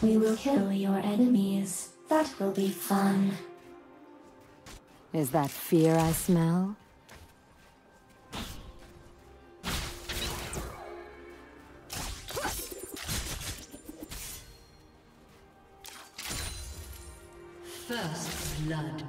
We will kill your enemies. That will be fun. Is that fear I smell? First blood.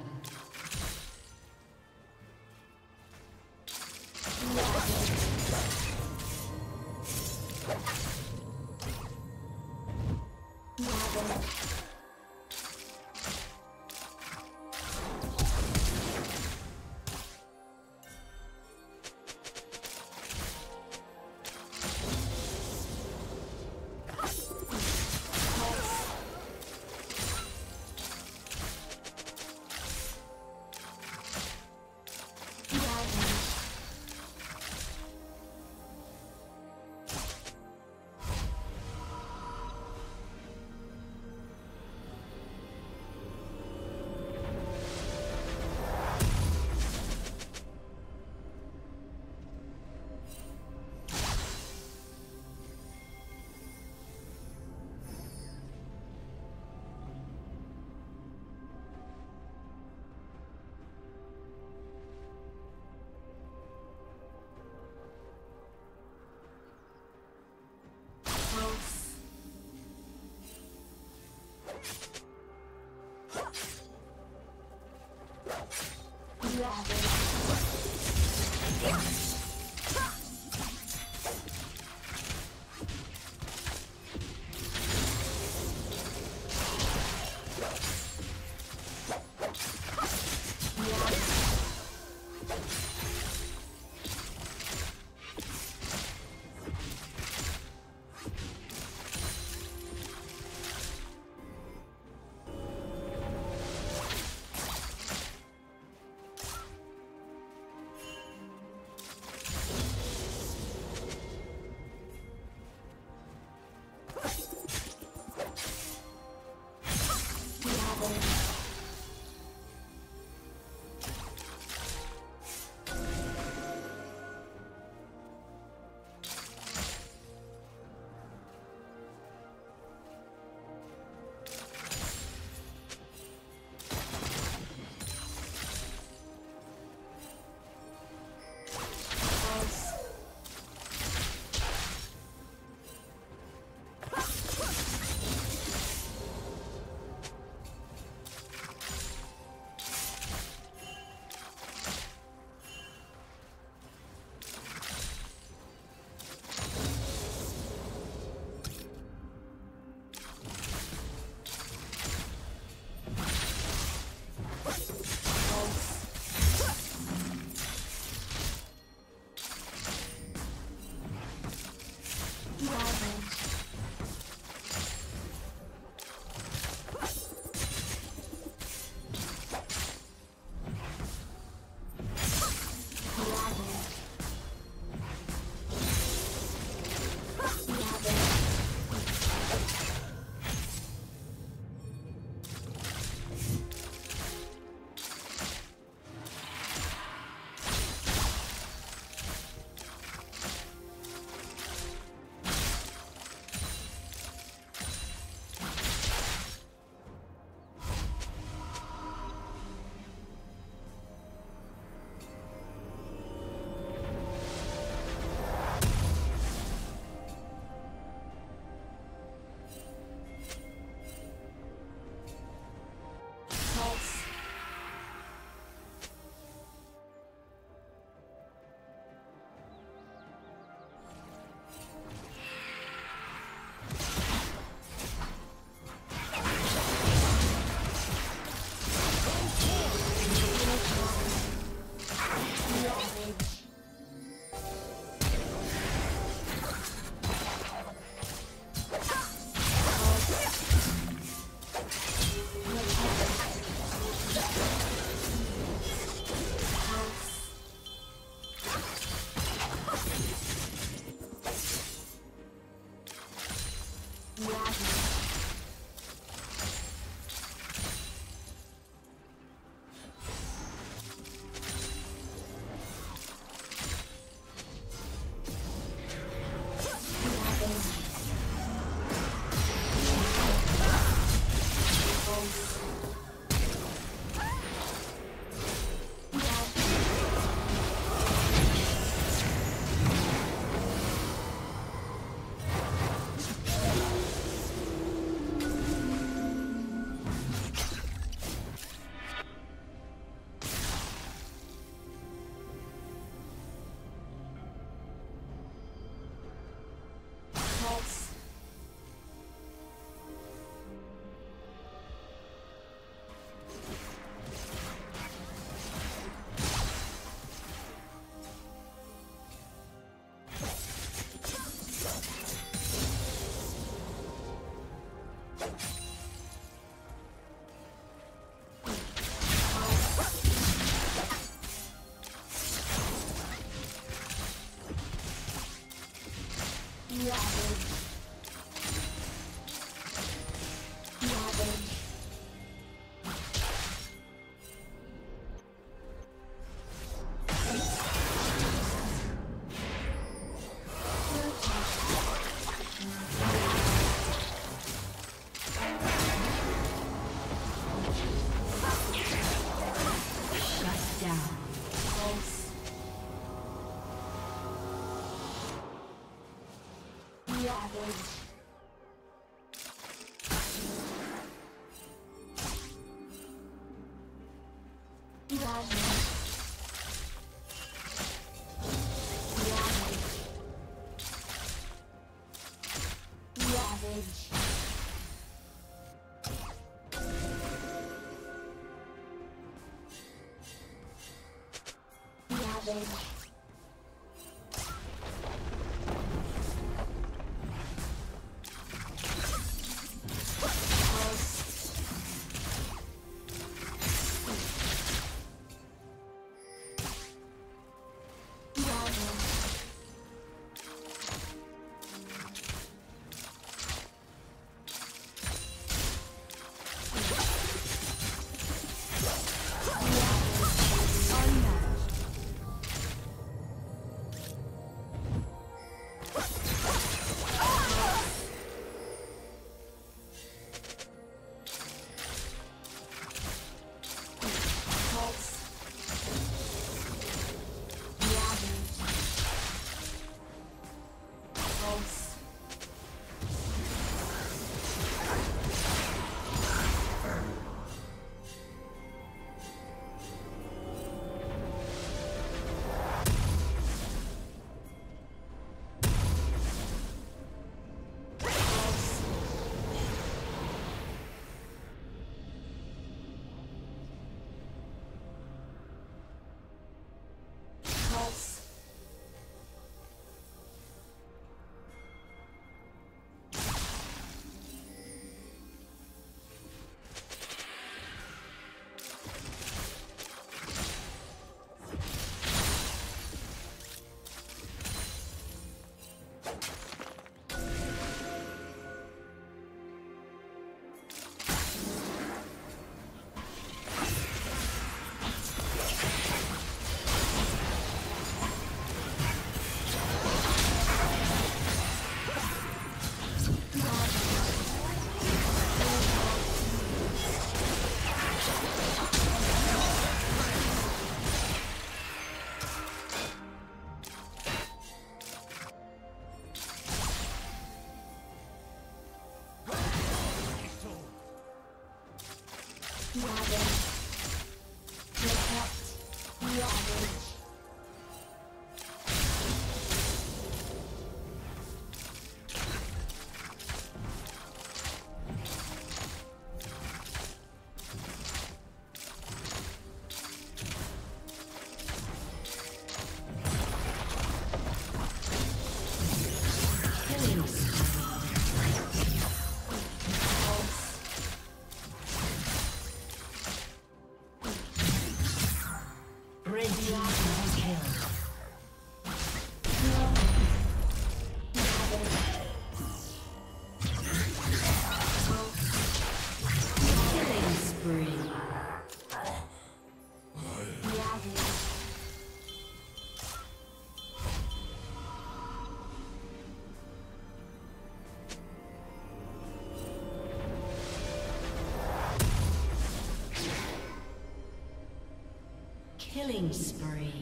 Killing spree.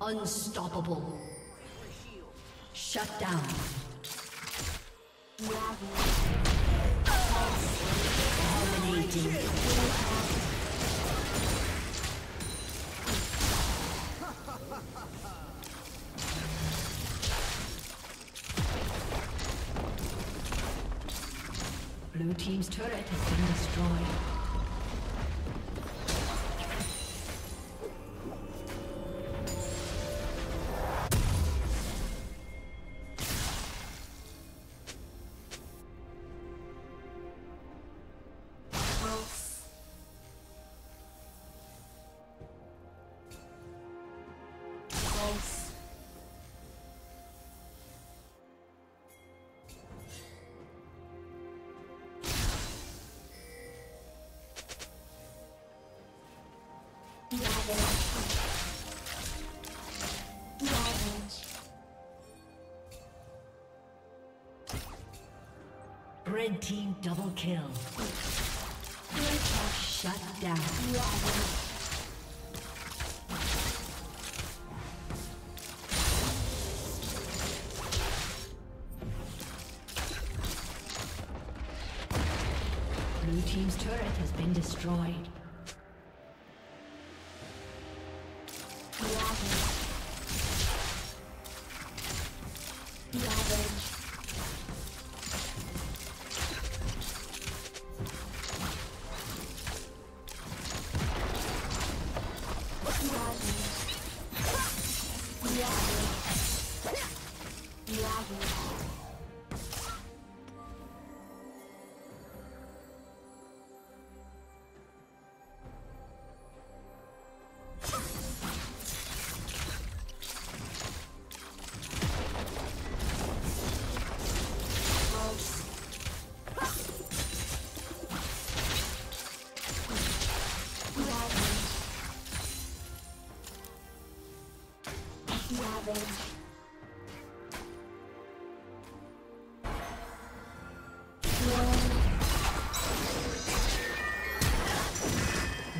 Unstoppable. Shut down. Dominating. Blue team's turret has been destroyed. Red team double kill. Shut down. Blue team's turret has been destroyed.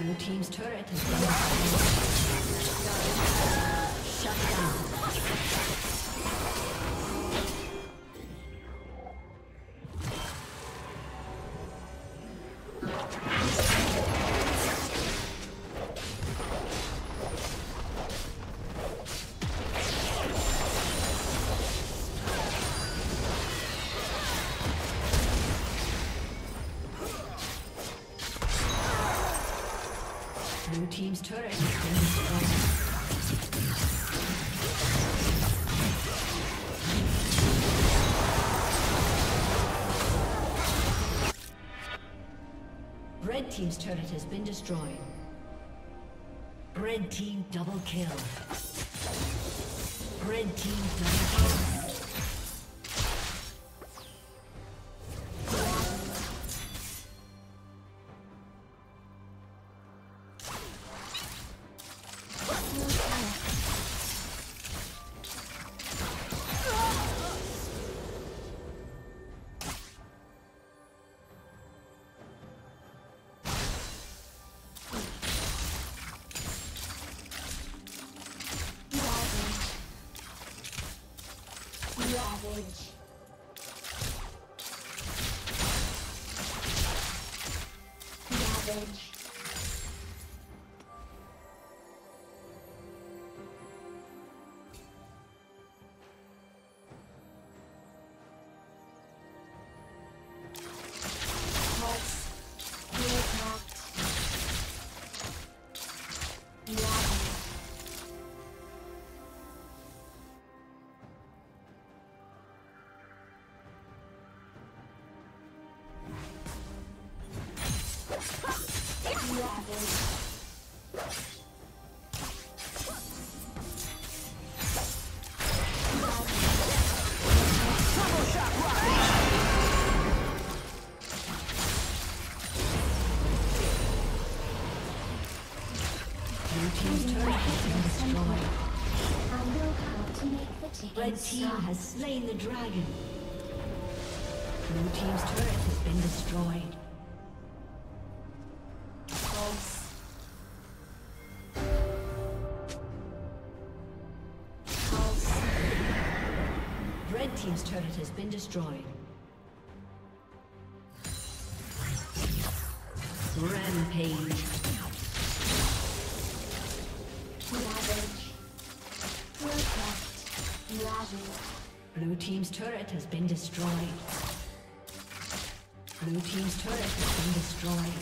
Blue team's turret has been shut down. Blue team's turret has been destroyed. Red team's turret has been destroyed. Red team double kill. Red team double kill. voyage. Ravage. Red team has slain the dragon. Blue team's turret has been destroyed. False. Red team's turret has been destroyed. Rampage. Blue team's turret has been destroyed. Blue team's turret has been destroyed.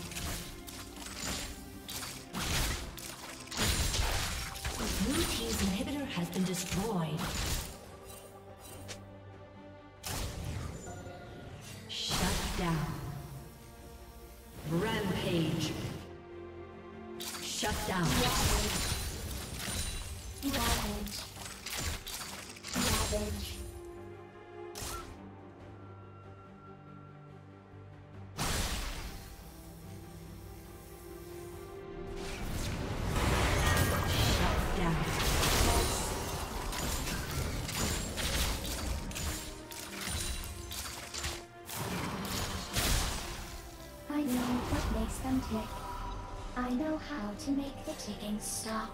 Blue team's inhibitor has been destroyed. Shut down. Rampage. Shut down. Rampage. Ravage. Shut down. I know what makes them tick. I know how to make the ticking stop.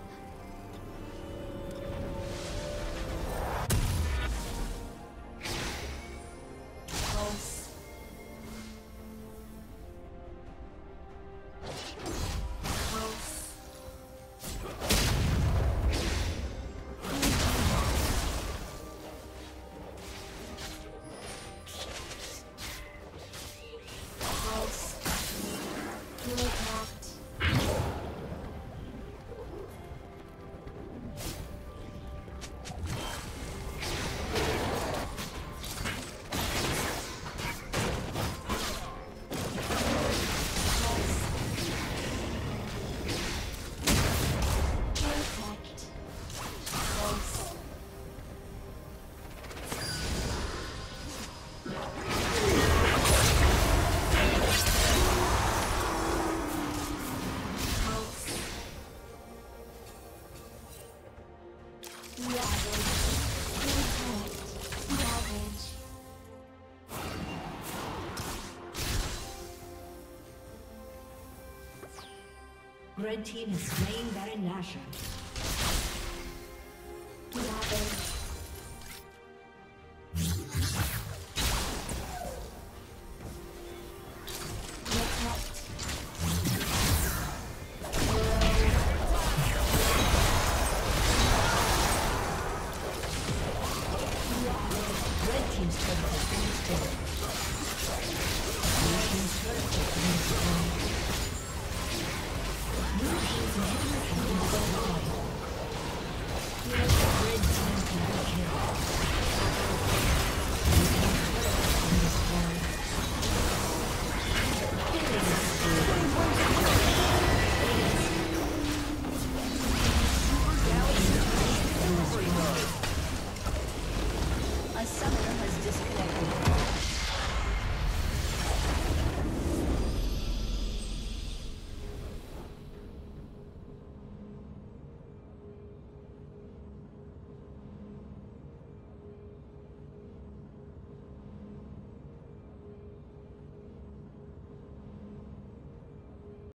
Red team is slain Baron Nashor. Red team's turret has been destroyed.